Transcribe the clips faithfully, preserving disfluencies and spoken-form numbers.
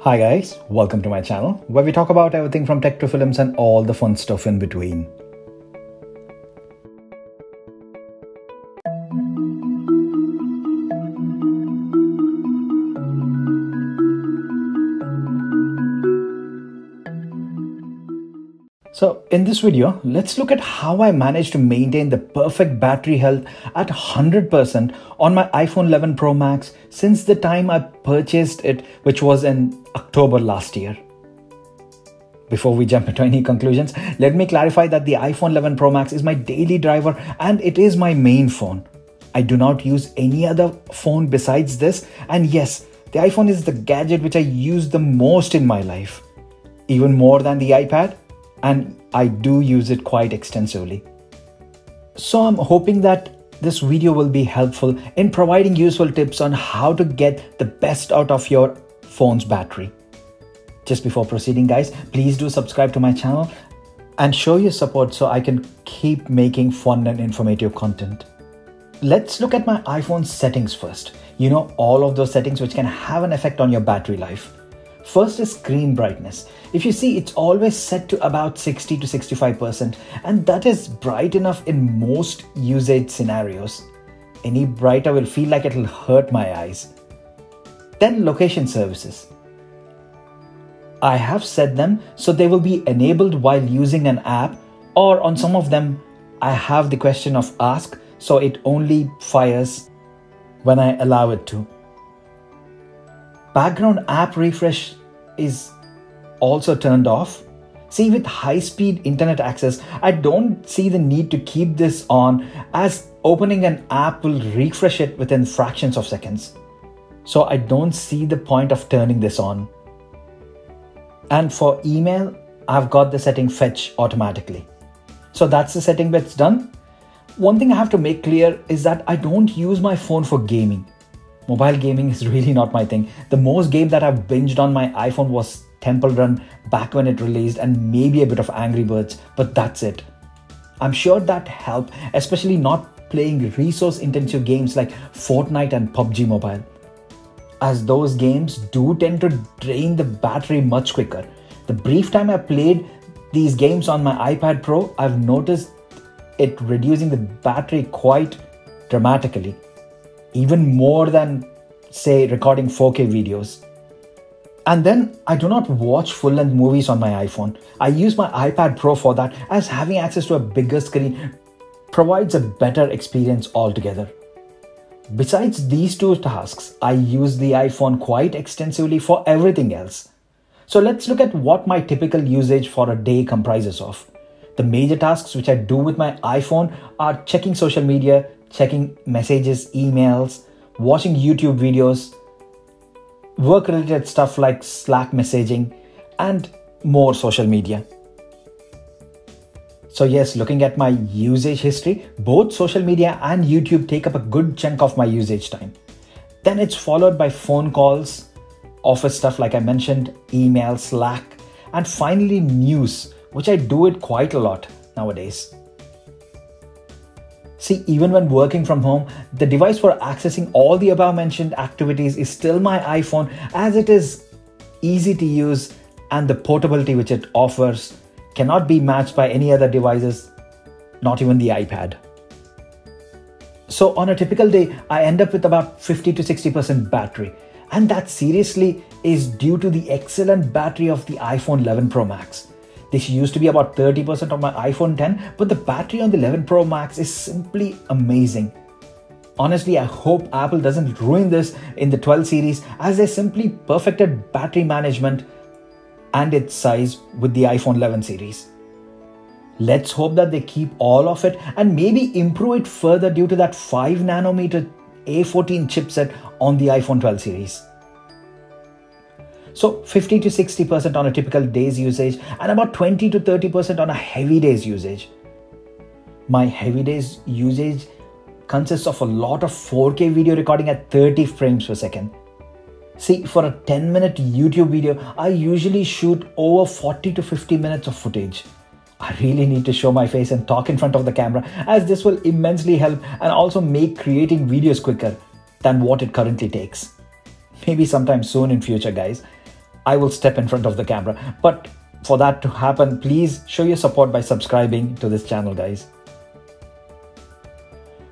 Hi guys, welcome to my channel where we talk about everything from tech to films and all the fun stuff in between. So in this video, let's look at how I managed to maintain the perfect battery health at one hundred percent on my iPhone eleven Pro Max since the time I purchased it, which was in October last year. Before we jump into any conclusions, let me clarify that the iPhone eleven Pro Max is my daily driver and it is my main phone. I do not use any other phone besides this, and yes, the iPhone is the gadget which I use the most in my life, even more than the iPad. And I do use it quite extensively. So I'm hoping that this video will be helpful in providing useful tips on how to get the best out of your phone's battery. Just before proceeding guys, please do subscribe to my channel and show your support so I can keep making fun and informative content. Let's look at my iPhone settings first. You know, all of those settings which can have an effect on your battery life. First is screen brightness. If you see, it's always set to about sixty to sixty-five percent, and that is bright enough in most usage scenarios. Any brighter will feel like it'll hurt my eyes. Then location services. I have set them so they will be enabled while using an app, or on some of them, I have the question of ask, so it only fires when I allow it to. Background app refresh is also turned off. See, with high-speed internet access, I don't see the need to keep this on as opening an app will refresh it within fractions of seconds. So I don't see the point of turning this on. And for email, I've got the setting fetch automatically. So that's the setting that's done. One thing I have to make clear is that I don't use my phone for gaming. Mobile gaming is really not my thing. The most game that I've binged on my iPhone was Temple Run back when it released, and maybe a bit of Angry Birds, but that's it. I'm sure that helped, especially not playing resource-intensive games like Fortnite and P U B G Mobile, as those games do tend to drain the battery much quicker. The brief time I played these games on my iPad Pro, I've noticed it reducing the battery quite dramatically. Even more than, say, recording four K videos. And then I do not watch full-length movies on my iPhone. I use my iPad Pro for that, as having access to a bigger screen provides a better experience altogether. Besides these two tasks, I use the iPhone quite extensively for everything else. So let's look at what my typical usage for a day comprises of. The major tasks which I do with my iPhone are checking social media, checking messages, emails, watching YouTube videos, work-related stuff like Slack messaging, and more social media. So yes, looking at my usage history, both social media and YouTube take up a good chunk of my usage time. Then it's followed by phone calls, office stuff like I mentioned, email, Slack, and finally news, which I do it quite a lot nowadays. See, even when working from home, the device for accessing all the above mentioned activities is still my iPhone, as it is easy to use and the portability which it offers cannot be matched by any other devices, not even the iPad. So on a typical day, I end up with about fifty to sixty percent battery, and that seriously is due to the excellent battery of the iPhone eleven Pro Max. This used to be about thirty percent of my iPhone ten, but the battery on the eleven Pro Max is simply amazing. Honestly, I hope Apple doesn't ruin this in the twelve series, as they simply perfected battery management and its size with the iPhone eleven series. Let's hope that they keep all of it and maybe improve it further due to that five nanometer A fourteen chipset on the iPhone twelve series. So fifty to sixty percent on a typical day's usage and about twenty to thirty percent on a heavy day's usage. My heavy day's usage consists of a lot of four K video recording at thirty frames per second. See, for a ten minute YouTube video, I usually shoot over forty to fifty minutes of footage. I really need to show my face and talk in front of the camera, as this will immensely help and also make creating videos quicker than what it currently takes. Maybe sometime soon in future, guys. I will step in front of the camera. But for that to happen, please show your support by subscribing to this channel, guys.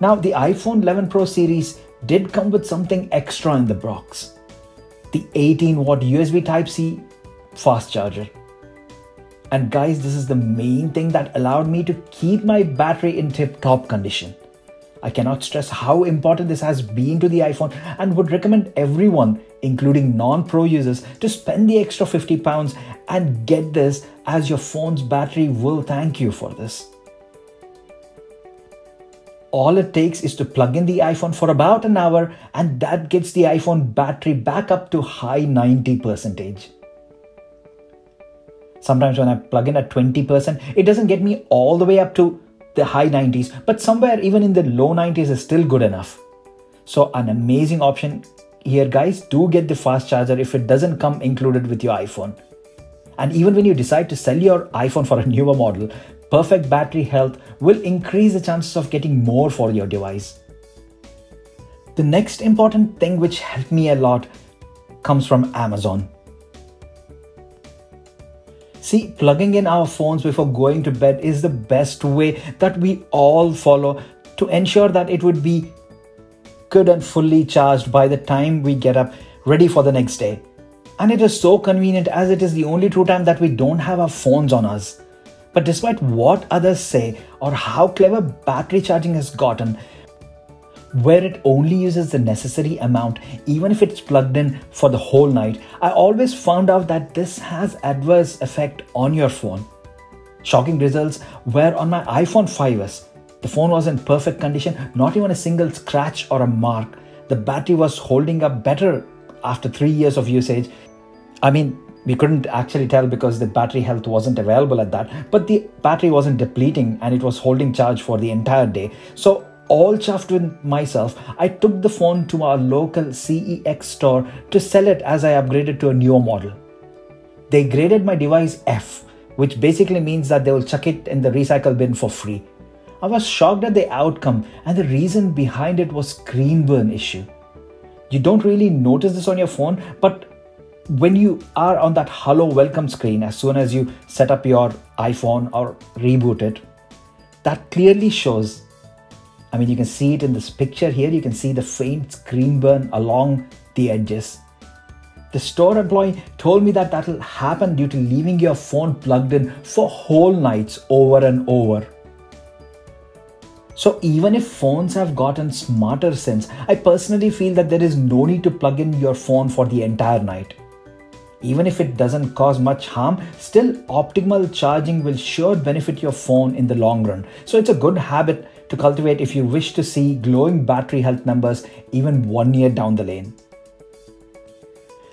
Now, the iPhone eleven Pro series did come with something extra in the box. The eighteen watt U S B Type-C fast charger. And guys, this is the main thing that allowed me to keep my battery in tip-top condition. I cannot stress how important this has been to the iPhone and would recommend everyone, including non-pro users, to spend the extra fifty pounds and get this, as your phone's battery will thank you for this. All it takes is to plug in the iPhone for about an hour, and that gets the iPhone battery back up to high ninety percent. Sometimes when I plug in at twenty percent, it doesn't get me all the way up to the high nineties, but somewhere even in the low nineties is still good enough. So an amazing option here, guys. Do get the fast charger if it doesn't come included with your iPhone. And even when you decide to sell your iPhone for a newer model, perfect battery health will increase the chances of getting more for your device. The next important thing which helped me a lot comes from Amazon. See, plugging in our phones before going to bed is the best way that we all follow to ensure that it would be good and fully charged by the time we get up ready for the next day. And it is so convenient, as it is the only true time that we don't have our phones on us. But despite what others say or how clever battery charging has gotten, where it only uses the necessary amount, even if it's plugged in for the whole night, I always found out that this has adverse effect on your phone. Shocking results were on my iPhone five s. The phone was in perfect condition, not even a single scratch or a mark. The battery was holding up better after three years of usage. I mean, we couldn't actually tell because the battery health wasn't available at that, but the battery wasn't depleting and it was holding charge for the entire day. So all chuffed with myself, I took the phone to our local C E X store to sell it as I upgraded to a newer model. They graded my device F, which basically means that they will chuck it in the recycle bin for free. I was shocked at the outcome, and the reason behind it was screen burn issue. You don't really notice this on your phone, but when you are on that hello welcome screen, as soon as you set up your iPhone or reboot it, that clearly shows. I mean, you can see it in this picture here. You can see the faint screen burn along the edges. The store employee told me that that will happen due to leaving your phone plugged in for whole nights over and over. So even if phones have gotten smarter since, I personally feel that there is no need to plug in your phone for the entire night. Even if it doesn't cause much harm, still optimal charging will sure benefit your phone in the long run. So it's a good habit to cultivate if you wish to see glowing battery health numbers even one year down the lane.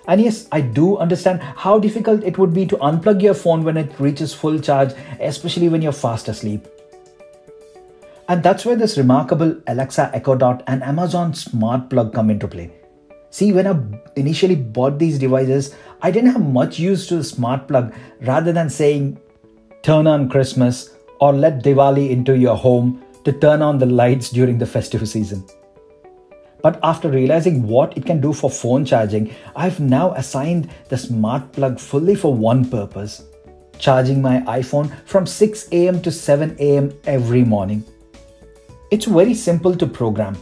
And yes, I do understand how difficult it would be to unplug your phone when it reaches full charge, especially when you're fast asleep. And that's where this remarkable Alexa Echo Dot and Amazon Smart Plug come into play. See, when I initially bought these devices, I didn't have much use to the smart plug. Rather than saying, turn on Christmas or let Diwali into your home to turn on the lights during the festive season. But after realizing what it can do for phone charging, I've now assigned the smart plug fully for one purpose, charging my iPhone from six a m to seven a m every morning. It's very simple to program.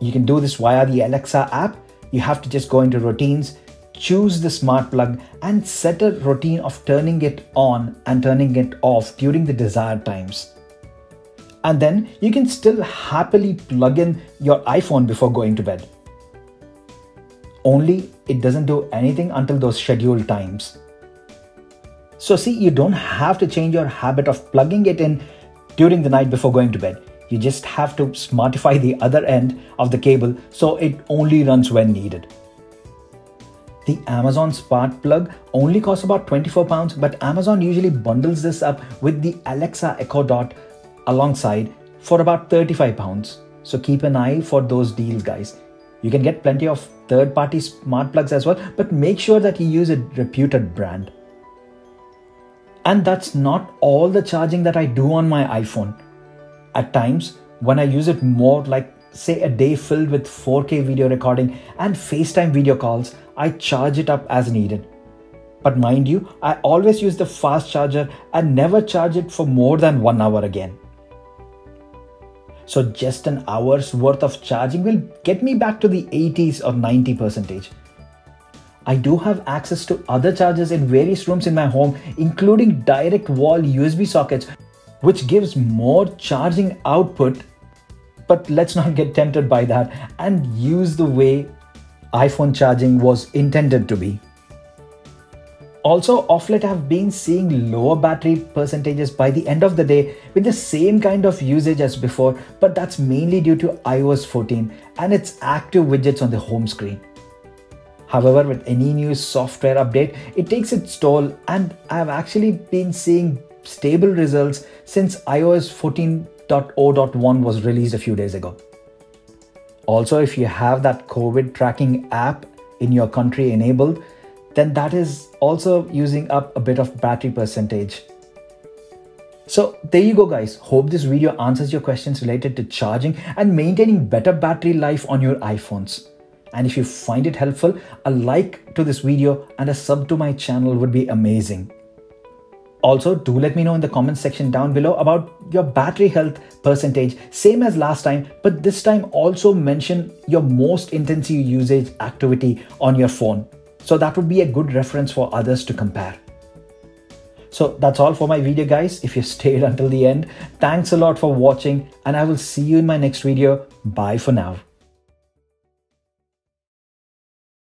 You can do this via the Alexa app. You have to just go into routines, choose the smart plug and set a routine of turning it on and turning it off during the desired times. And then you can still happily plug in your iPhone before going to bed. Only it doesn't do anything until those scheduled times. So see, you don't have to change your habit of plugging it in during the night before going to bed. You just have to smartify the other end of the cable so it only runs when needed. The Amazon Smart Plug only costs about twenty-four pounds, but Amazon usually bundles this up with the Alexa Echo Dot alongside for about thirty-five pounds. So keep an eye for those deals, guys. You can get plenty of third-party smart plugs as well, but make sure that you use a reputed brand. And that's not all the charging that I do on my iPhone. At times, when I use it more, like say a day filled with four K video recording and FaceTime video calls, I charge it up as needed. But mind you, I always use the fast charger and never charge it for more than one hour again. So just an hour's worth of charging will get me back to the eighties or ninety percentage. I do have access to other chargers in various rooms in my home, including direct wall U S B sockets, which gives more charging output. But let's not get tempted by that and use the way iPhone charging was intended to be. Also, off late I've been seeing lower battery percentages by the end of the day with the same kind of usage as before, but that's mainly due to i O S fourteen and its active widgets on the home screen. However, with any new software update, it takes its toll, and I've actually been seeing stable results since i O S fourteen point oh point one was released a few days ago. Also, if you have that COVID tracking app in your country enabled, then that is also using up a bit of battery percentage. So there you go guys, hope this video answers your questions related to charging and maintaining better battery life on your iPhones. And if you find it helpful, a like to this video and a sub to my channel would be amazing. Also, do let me know in the comments section down below about your battery health percentage, same as last time, but this time also mention your most intensive usage activity on your phone. So that would be a good reference for others to compare. So that's all for my video guys. If you stayed until the end, thanks a lot for watching, and I will see you in my next video. Bye for now.